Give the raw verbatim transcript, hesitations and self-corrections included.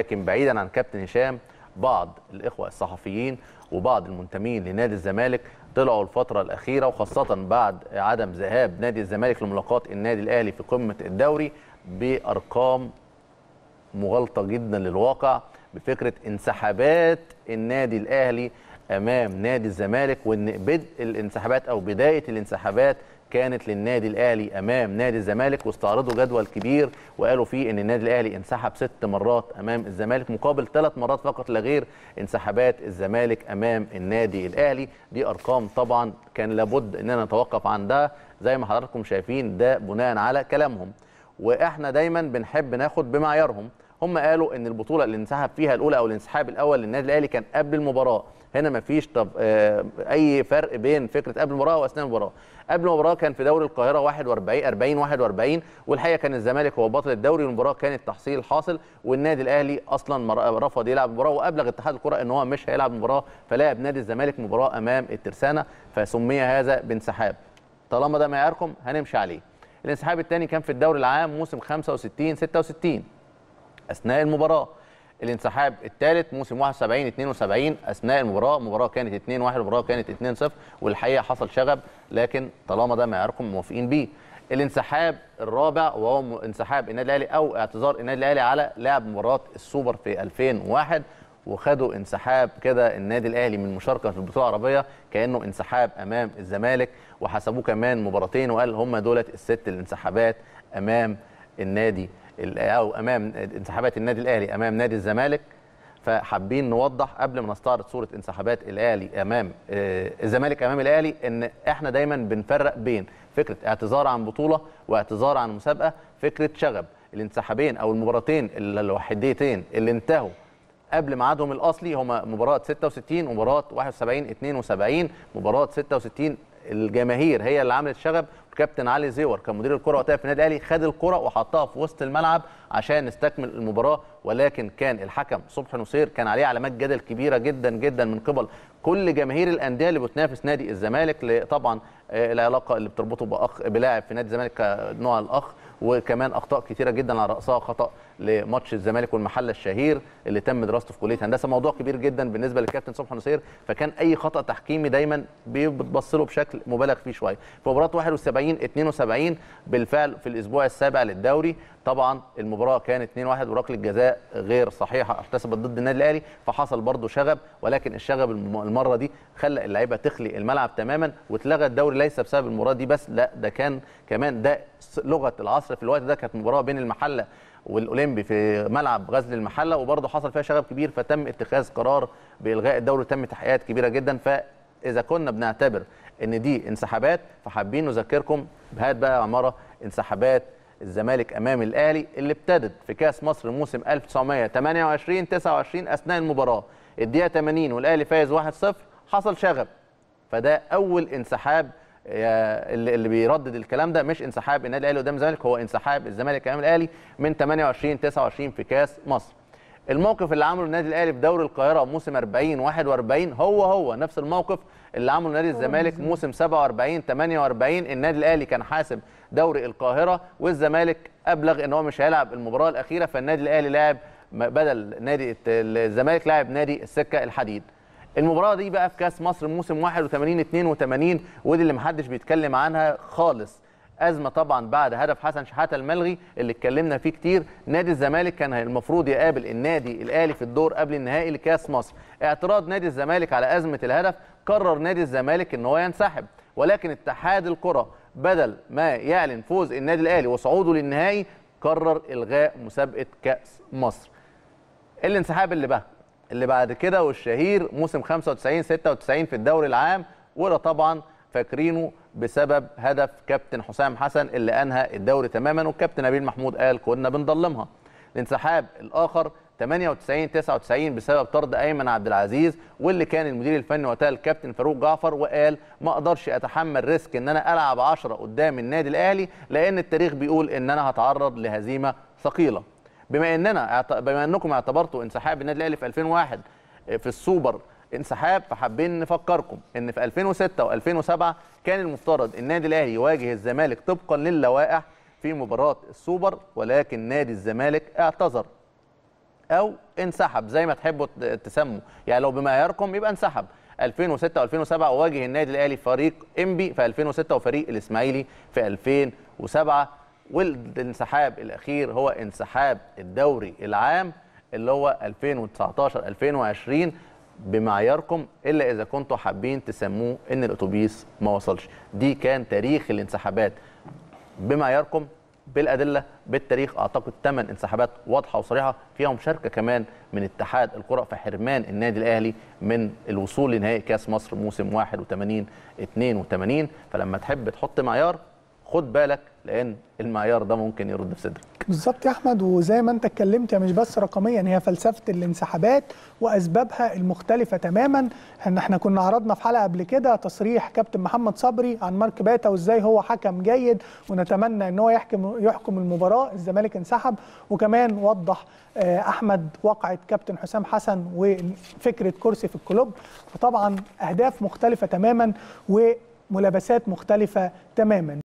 لكن بعيدا عن كابتن هشام، بعض الإخوة الصحفيين وبعض المنتمين لنادي الزمالك طلعوا الفترة الأخيرة، وخاصة بعد عدم ذهاب نادي الزمالك لملاقاة النادي الأهلي في قمة الدوري، بأرقام مغالطة جدا للواقع، بفكرة انسحابات النادي الأهلي أمام نادي الزمالك، وإن بدء الانسحابات أو بداية الانسحابات كانت للنادي الاهلي امام نادي الزمالك، واستعرضوا جدول كبير وقالوا فيه ان النادي الاهلي انسحب ست مرات امام الزمالك مقابل ثلاث مرات فقط لا غير انسحابات الزمالك امام النادي الاهلي. دي ارقام طبعا كان لابد اننا نتوقف عندها زي ما حضراتكم شايفين، ده بناء على كلامهم، واحنا دايما بنحب ناخد بمعيارهم. هم قالوا ان البطوله اللي انسحب فيها الاولى او الانسحاب الاول للنادي الاهلي كان قبل المباراه. هنا مفيش طب آه اي فرق بين فكره قبل المباراه واثناء المباراه. قبل المباراه كان في دوري القاهره واحد وأربعين أربعين واحد وأربعين، والحقيقه كان الزمالك هو بطل الدوري، والمباراه كانت تحصيل حاصل، والنادي الاهلي اصلا رفض يلعب المباراه وابلغ اتحاد الكره ان هو مش هيلعب المباراه، فلعب نادي الزمالك مباراه امام الترسانه، فسمي هذا بانسحاب. طالما ده معياركم هنمشي عليه. الانسحاب الثاني كان في الدوري العام موسم خمسة وستين ستة وستين اثناء المباراه. الانسحاب الثالث موسم واحد وسبعين اثنين وسبعين اثناء المباراه، المباراه كانت اتنين واحد والمباراه كانت اتنين صفر، والحقيقه حصل شغب، لكن طالما ده معياركم موافقين بيه. الانسحاب الرابع وهو انسحاب النادي الاهلي او اعتذار النادي الاهلي على لعب مباراه السوبر في ألفين وواحد، وخدوا انسحاب كده النادي الاهلي من المشاركه في البطوله العربيه كانه انسحاب امام الزمالك، وحسبوه كمان مباراتين وقال هم دولت الست الانسحابات امام النادي أو أمام انسحابات النادي الأهلي أمام نادي الزمالك. فحابين نوضح قبل ما نستعرض صورة انسحابات الأهلي أمام الزمالك أمام الأهلي إن إحنا دايماً بنفرق بين فكرة اعتذار عن بطولة واعتذار عن مسابقة، فكرة شغب. الانسحابين أو المباراتين الوحيدتين اللي انتهوا قبل ميعادهم الأصلي هما مباراة ستة وستين ومباراة واحد وسبعين اثنين وسبعين، مباراة ستة وستين الجماهير هي اللي عملت شغب، والكابتن علي زيور كان مدير الكره وقتها في النادي الاهلي خد الكره وحطها في وسط الملعب عشان نستكمل المباراه، ولكن كان الحكم صبحي نصير كان عليه علامات جدل كبيره جدا جدا من قبل كل جماهير الانديه اللي بتنافس نادي الزمالك، طبعا العلاقه اللي بتربطه باخ بلاعب في نادي الزمالك كنوع الاخ، وكمان اخطاء كثيره جدا على راسها خطا لماتش الزمالك والمحله الشهير اللي تم دراسته في كليه هندسه، موضوع كبير جدا بالنسبه للكابتن صبحي نصير، فكان اي خطا تحكيمي دايما بتبص له بشكل مبالغ فيه شويه. في مباراه واحد وسبعين اثنين وسبعين بالفعل في الاسبوع السابع للدوري، طبعا المباراه كانت اتنين واحد وركله جزاء غير صحيحه احتسبت ضد النادي الاهلي، فحصل برضه شغب، ولكن الشغب المره دي خلى اللعيبه تخلي الملعب تماما، واتلغى الدوري ليس بسبب المباراه دي بس، لا ده كان كمان ده لغه العصر في الوقت ده، كانت مباراه بين المحله والاولمبي في ملعب غزل المحله، وبرضه حصل فيها شغب كبير، فتم اتخاذ قرار بالغاء الدوري، تم تحقيقات كبيره جدا. فاذا كنا بنعتبر ان دي انسحابات، فحابين نذكركم بهات بقى عماره انسحابات الزمالك امام الاهلي اللي ابتدت في كاس مصر موسم ألف وتسعمية تمنية وعشرين تسعة وعشرين اثناء المباراه الدقيقه ثمانين والاهلي فايز واحد صفر حصل شغب، فده اول انسحاب. اللي بيردد الكلام ده مش انسحاب النادي الاهلي قدام الزمالك، هو انسحاب الزمالك امام الاهلي من ثمانية وعشرين تسعة وعشرين في كاس مصر. الموقف اللي عمله النادي الاهلي في دوري القاهره موسم أربعين واحد وأربعين هو هو نفس الموقف اللي عمله نادي الزمالك موسم سبعة وأربعين تمنية وأربعين، النادي الاهلي كان حاسم دوري القاهره والزمالك ابلغ ان هو مش هيلعب المباراه الاخيره، فالنادي الاهلي لعب بدل نادي الزمالك لعب نادي السكه الحديد. المباراه دي بقى في كاس مصر موسم واحد وثمانين اثنين وثمانين، ودي اللي محدش بيتكلم عنها خالص، ازمه طبعا بعد هدف حسن شحاته الملغي اللي اتكلمنا فيه كتير. نادي الزمالك كان المفروض يقابل النادي الاهلي في الدور قبل النهائي لكاس مصر، اعتراض نادي الزمالك على ازمه الهدف قرر نادي الزمالك ان هو ينسحب، ولكن اتحاد الكره بدل ما يعلن فوز النادي الاهلي وصعوده للنهائي قرر الغاء مسابقه كاس مصر. الانسحاب اللي بقى اللي بعد كده والشهير موسم خمسة وتسعين ستة وتسعين في الدوري العام، ولا طبعا فاكرينه بسبب هدف كابتن حسام حسن اللي انهى الدوري تماما، والكابتن نبيل محمود قال كنا بنضلمها. الانسحاب الاخر ثمانية وتسعين تسعة وتسعين بسبب طرد ايمن عبدالعزيز، واللي كان المدير الفني وقتها الكابتن فاروق جعفر، وقال ما اقدرش اتحمل ريسك ان انا العب عشرة قدام النادي الاهلي لان التاريخ بيقول ان انا هتعرض لهزيمه ثقيله. بما اننا بما انكم اعتبرتوا انسحاب النادي الاهلي في ألفين وواحد في السوبر انسحاب، فحابين نفكركم ان في ألفين وستة وألفين وسبعة كان المفترض النادي الاهلي يواجه الزمالك طبقا للوائح في مباراه السوبر، ولكن نادي الزمالك اعتذر او انسحب زي ما تحبوا تسموا، يعني لو بمعياركم يبقى انسحب. ألفين وستة وألفين وسبعة واجه النادي الاهلي فريق انبي في ألفين وستة وفريق الاسماعيلي في ألفين وسبعة، والانسحاب الاخير هو انسحاب الدوري العام اللي هو ألفين وتسعتاشر ألفين وعشرين بمعياركم، الا اذا كنتوا حابين تسموه ان الاتوبيس ما وصلش. دي كان تاريخ الانسحابات بمعياركم بالادله بالتاريخ. اعتقد ثمان انسحابات واضحه وصريحه فيها مشاركه كمان من اتحاد القرى في حرمان النادي الاهلي من الوصول لنهائي كاس مصر موسم واحد وتمانين اتنين وتمانين. فلما تحب تحط معيار خد بالك، لان المعيار ده ممكن يرد في صدرك. بالظبط يا احمد، وزي ما انت اتكلمت يا مش بس رقميا، هي فلسفه الانسحابات واسبابها المختلفه تماما. ان احنا كنا عرضنا في حلقه قبل كده تصريح كابتن محمد صبري عن مارك باتا وازاي هو حكم جيد، ونتمنى ان هو يحكم يحكم المباراه. الزمالك انسحب، وكمان وضح احمد واقعه كابتن حسام حسن وفكره كرسي في الكلوب. فطبعا اهداف مختلفه تماما وملابسات مختلفه تماما.